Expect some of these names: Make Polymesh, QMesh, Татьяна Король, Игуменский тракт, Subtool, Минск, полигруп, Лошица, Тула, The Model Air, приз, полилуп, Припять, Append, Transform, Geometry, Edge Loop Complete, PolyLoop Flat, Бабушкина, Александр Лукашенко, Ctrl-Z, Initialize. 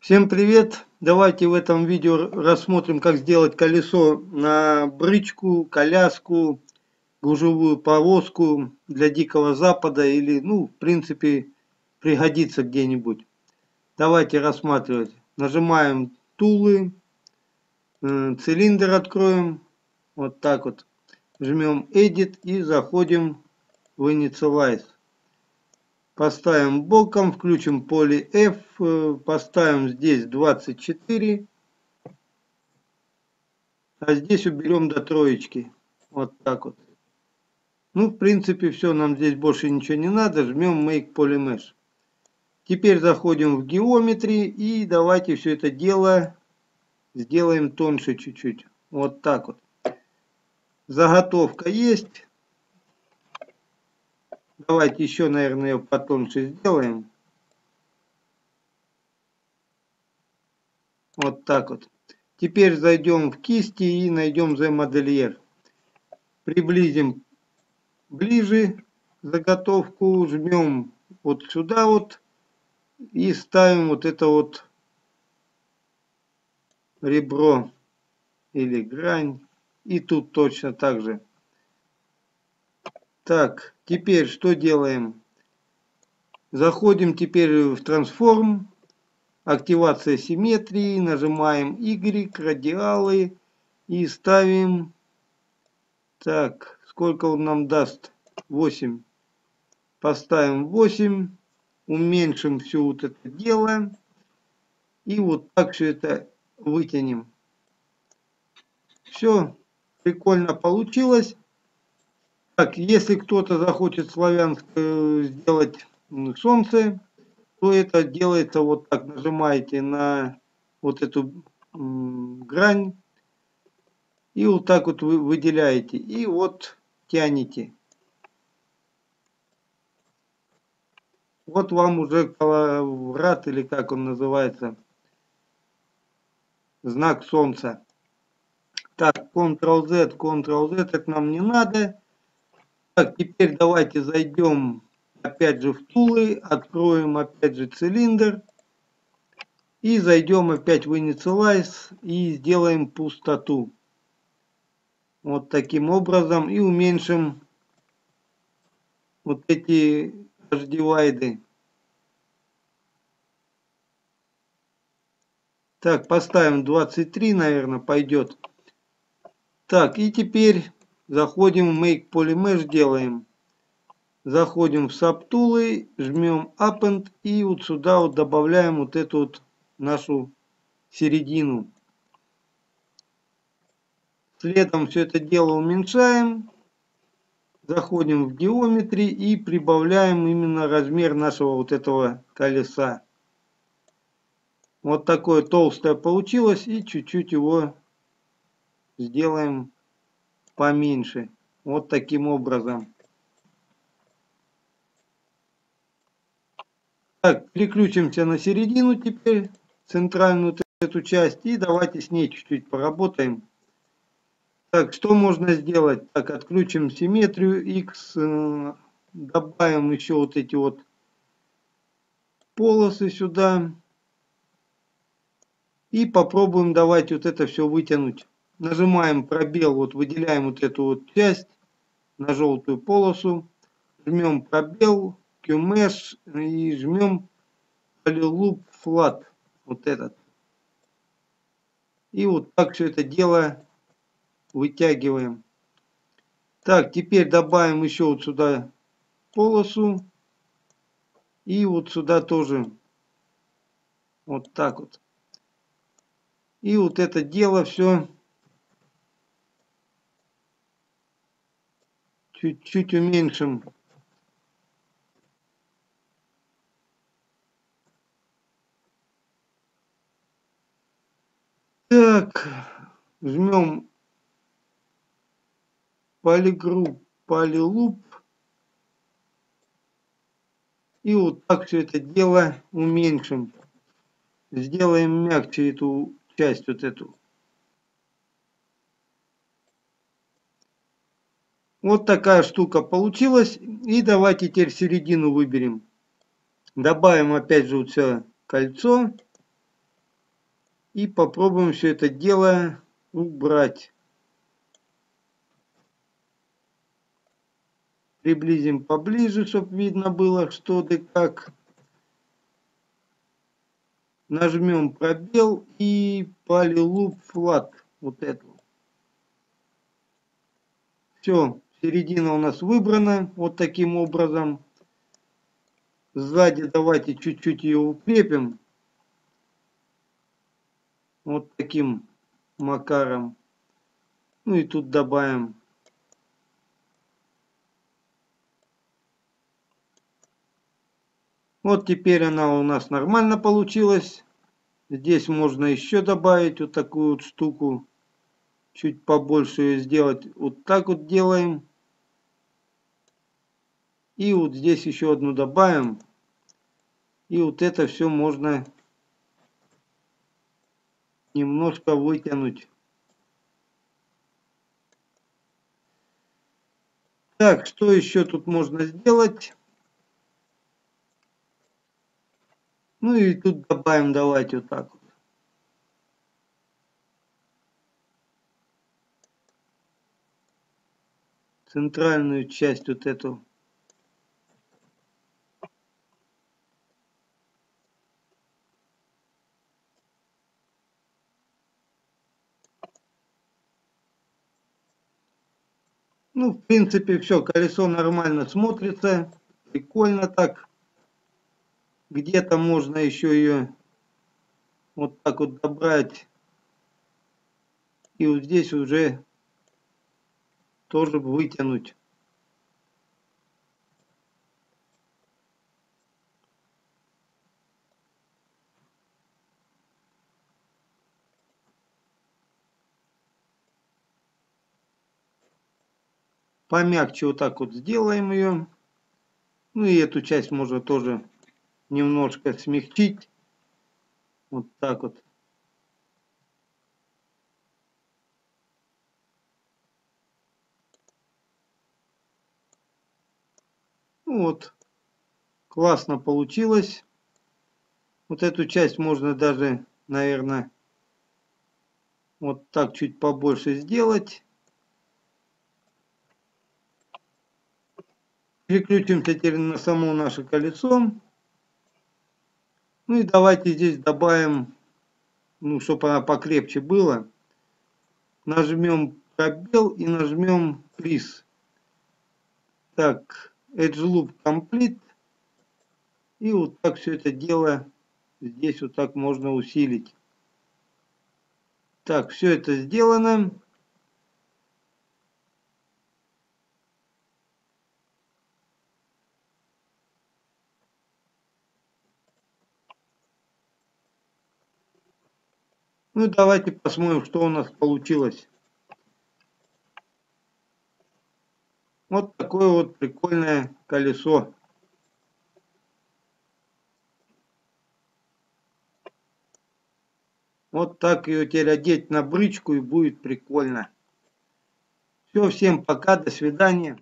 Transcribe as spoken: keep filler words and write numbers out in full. Всем привет! Давайте в этом видео рассмотрим, как сделать колесо на брычку, коляску, гужевую повозку для Дикого Запада или, ну, в принципе, пригодится где-нибудь. Давайте рассматривать. Нажимаем Тулы, цилиндр откроем, вот так вот. Жмем Edit и заходим в Initialize. Поставим боком, включим поле F, поставим здесь двадцать четыре, а здесь уберем до троечки. Вот так вот. Ну, в принципе, все, нам здесь больше ничего не надо. Жмем Make Polymesh. Теперь заходим в Geometry и давайте все это дело сделаем тоньше чуть-чуть. Вот так вот. Заготовка есть. Давайте еще, наверное, ее потоньше сделаем. Вот так вот. Теперь зайдем в кисти и найдем The Model Air. Приблизим ближе заготовку. Жмем вот сюда вот. И ставим вот это вот ребро или грань. И тут точно так же. Так, теперь что делаем? Заходим теперь в Transform. Активация симметрии. Нажимаем Y, радиалы. И ставим... Так, сколько он нам даст? восемь. Поставим восемь. Уменьшим все вот это дело. И вот так все это вытянем. Все. Прикольно получилось. Так, если кто-то захочет Славянск сделать солнце, то это делается вот так. Нажимаете на вот эту грань и вот так вот вы выделяете. И вот тянете. Вот вам уже коловрат, или как он называется, знак солнца. Так, Ctrl-Z, Ctrl-Z, это нам не надо. Так, теперь давайте зайдем опять же в Тулы, откроем опять же цилиндр. И зайдем опять в Initialize и сделаем пустоту. Вот таким образом. И уменьшим вот эти H-дивайды. Так, поставим двадцать три, наверное, пойдет. Так, и теперь... Заходим в Make Polymesh, делаем. Заходим в Subtool, жмем Append и вот сюда вот добавляем вот эту вот нашу середину. Следом все это дело уменьшаем. Заходим в Geometry и прибавляем именно размер нашего вот этого колеса. Вот такое толстое получилось и чуть-чуть его сделаем поменьше. Вот таким образом. Так, переключимся на середину теперь, центральную эту часть, и давайте с ней чуть-чуть поработаем. Так, что можно сделать? Так, отключим симметрию X, добавим еще вот эти вот полосы сюда. И попробуем давайте вот это все вытянуть. Нажимаем пробел, вот выделяем вот эту вот часть на желтую полосу. Жмем пробел, QMesh и жмем PolyLoop Flat. Вот этот. И вот так все это дело вытягиваем. Так, теперь добавим еще вот сюда полосу. И вот сюда тоже. Вот так вот. И вот это дело все... Чуть-чуть уменьшим. Так, жмем полигруп, полилуп. И вот так все это дело уменьшим. Сделаем мягче эту часть, вот эту. Вот такая штука получилась. И давайте теперь середину выберем. Добавим опять же вот все кольцо. И попробуем все это дело убрать. Приблизим поближе, чтобы видно было, что да как. Нажмем пробел и PolyLoop Flat. Вот это. Все, середина у нас выбрана вот таким образом. Сзади давайте чуть-чуть ее укрепим. Вот таким макаром. Ну и тут добавим. Вот теперь она у нас нормально получилась. Здесь можно еще добавить вот такую вот штуку. Чуть побольше ее сделать. Вот так вот делаем. И вот здесь еще одну добавим. И вот это все можно немножко вытянуть. Так, что еще тут можно сделать? Ну и тут добавим, давайте вот так вот. Центральную часть вот эту. Ну, в принципе, все, колесо нормально смотрится, прикольно так. Где-то можно еще ее вот так вот добрать. И вот здесь уже тоже вытянуть. Помягче вот так вот сделаем ее. Ну и эту часть можно тоже немножко смягчить. Вот так вот. Ну вот. Классно получилось. Вот эту часть можно даже, наверное, вот так чуть побольше сделать. Переключимся теперь на само наше колесо. Ну и давайте здесь добавим, ну, чтобы она покрепче была. Нажмем пробел и нажмем приз. Так, Edge Loop Complete. И вот так все это дело здесь вот так можно усилить. Так, все это сделано. Ну, давайте посмотрим, что у нас получилось. Вот такое вот прикольное колесо. Вот так ее теперь одеть на брычку, и будет прикольно. Все, всем пока, до свидания.